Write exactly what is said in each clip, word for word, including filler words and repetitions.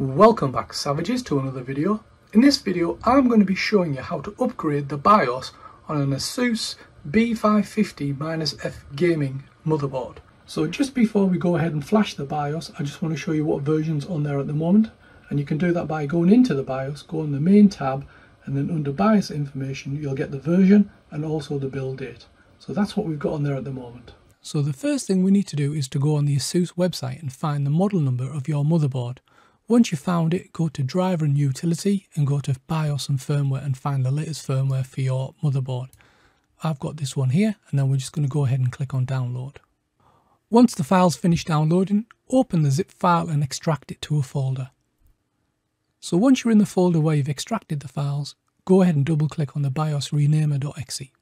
Welcome back, savages, to another video. In this video I'm going to be showing you how to upgrade the BIOS on an ASUS B five fifty F Gaming motherboard. So just before we go ahead and flash the BIOS, I just want to show you what version's on there at the moment, and you can do that by going into the BIOS, go on the main tab, and then under BIOS information you'll get the version and also the build date. So that's what we've got on there at the moment. So the first thing we need to do is to go on the ASUS website and find the model number of your motherboard. Once you've found it, go to driver and utility and go to BIOS and firmware and find the latest firmware for your motherboard. I've got this one here, and then we're just going to go ahead and click on download. Once the file's finished downloading, open the zip file and extract it to a folder. So once you're in the folder where you've extracted the files, go ahead and double click on the BIOS Renamer dot E X E.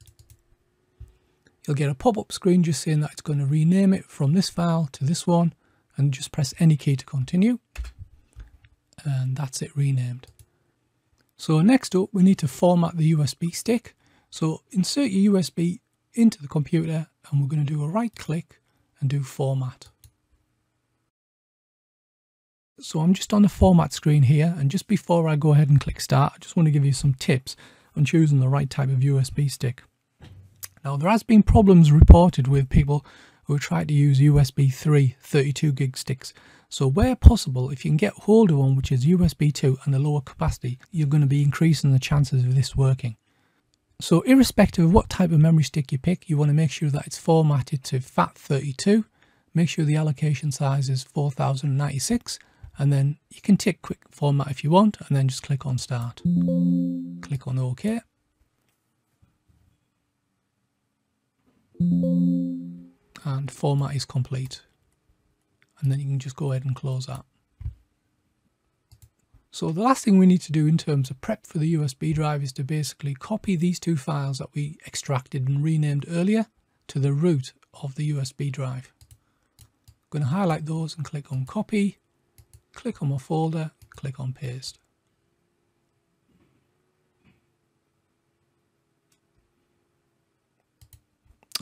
You'll get a pop-up screen just saying that it's going to rename it from this file to this one, and just press any key to continue, and that's it renamed. So next up we need to format the U S B stick. So insert your U S B into the computer, and we're going to do a right click and do format. So I'm just on the format screen here, and just before I go ahead and click start, I just want to give you some tips on choosing the right type of U S B stick. Now, there has been problems reported with people who have tried to use U S B three thirty-two gig sticks. So where possible, if you can get hold of one which is U S B two and the lower capacity, you're going to be increasing the chances of this working. So irrespective of what type of memory stick you pick, you want to make sure that it's formatted to FAT thirty-two. Make sure the allocation size is four thousand ninety-six, and then you can tick quick format if you want, and then just click on start. Click on OK. And format is complete, and then you can just go ahead and close that. So the last thing we need to do in terms of prep for the U S B drive is to basically copy these two files that we extracted and renamed earlier to the root of the U S B drive. I'm going to highlight those and click on copy, click on my folder, click on paste.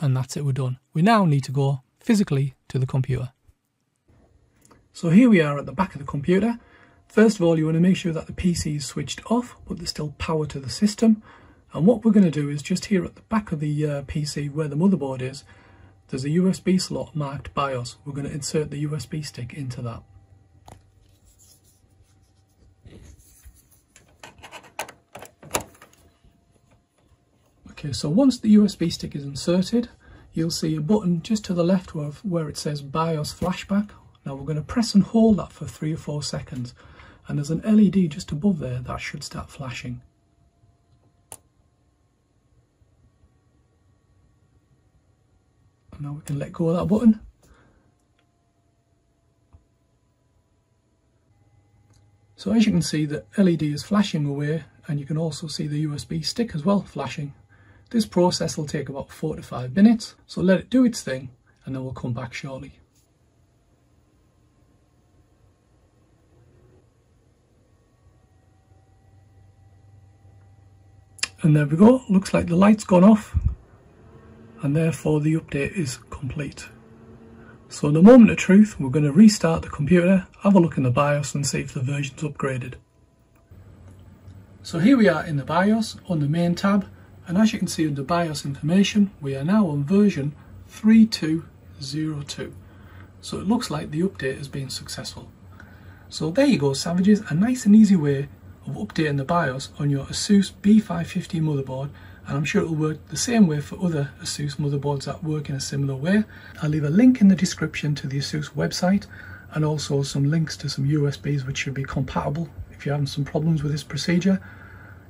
And that's it, we're done. We now need to go physically to the computer. So here we are at the back of the computer. First of all, you want to make sure that the P C is switched off, but there's still power to the system. And what we're going to do is just here at the back of the uh, P C where the motherboard is, there's a U S B slot marked BIOS. We're going to insert the U S B stick into that. Okay, so once the U S B stick is inserted, you'll see a button just to the left where it says BIOS Flashback. Now we're going to press and hold that for three or four seconds, and there's an L E D just above there that should start flashing. And now we can let go of that button. So as you can see, the L E D is flashing away, and you can also see the U S B stick as well flashing. This process will take about four to five minutes, so let it do its thing, and then we'll come back shortly. And there we go, looks like the light's gone off, and therefore the update is complete. So in the moment of truth, we're going to restart the computer, have a look in the BIOS and see if the version's upgraded. So here we are in the BIOS on the main tab. And as you can see under BIOS information, we are now on version three two zero two. So it looks like the update has been successful. So there you go, savages, a nice and easy way of updating the BIOS on your ASUS B five fifty motherboard, and I'm sure it will work the same way for other ASUS motherboards that work in a similar way. I'll leave a link in the description to the ASUS website, and also some links to some U S Bs which should be compatible if you're having some problems with this procedure.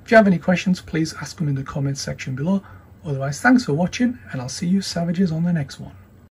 If you have any questions, please ask them in the comments section below. Otherwise, thanks for watching, and I'll see you savages on the next one.